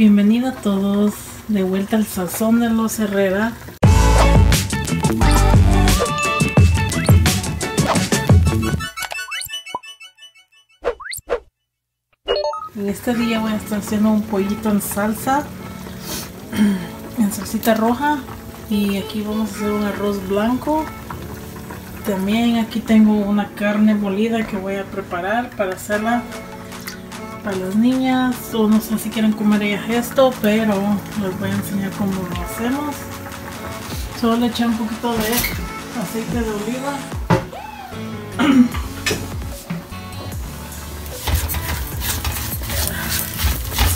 Bienvenidos a todos de vuelta al Sazón de los Herrera. En este día voy a estar haciendo un pollito en salsa, en salsita roja, y aquí vamos a hacer un arroz blanco. También aquí tengo una carne molida que voy a preparar para hacerla para las niñas, o no sé si quieren comer ellas esto, pero les voy a enseñar cómo lo hacemos. Solo le eché un poquito de aceite de oliva.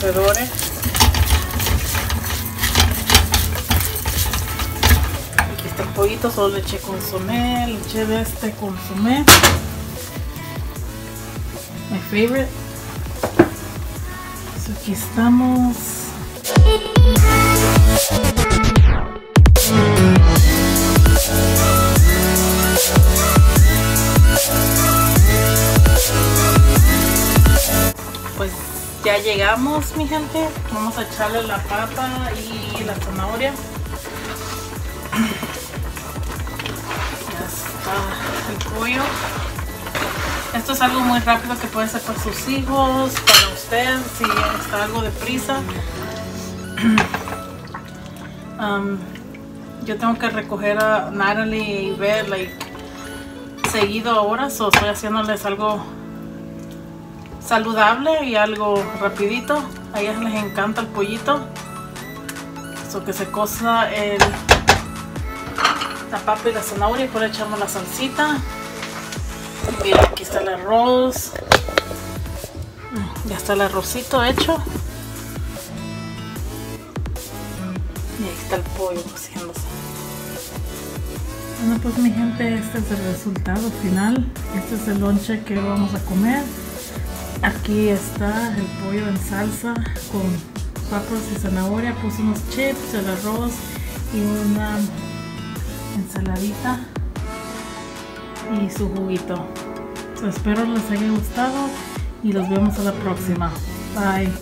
Se dore. Aquí está el pollito, solo le eché consomé, le eché de este consomé, my favorite. Aquí estamos. Pues ya llegamos, mi gente. Vamos a echarle la papa y la zanahoria. Ya está el pollo. Esto es algo muy rápido que puede ser para sus hijos, para usted, si está algo de prisa. Yo tengo que recoger a Natalie y verla seguido ahora, so estoy haciéndoles algo saludable y algo rapidito. A ellas les encanta el pollito, so que se cosa la papa y la zanahoria y por echamos la salsita. Mira, aquí está el arroz. Ya está el arrocito hecho. Y ahí está el pollo cociéndose. Bueno, pues mi gente, este es el resultado final. Este es el lonche que vamos a comer. Aquí está el pollo en salsa con papas y zanahoria. Puse unos chips, el arroz y una ensaladita y su juguito. Espero les haya gustado y los vemos a la próxima. Bye.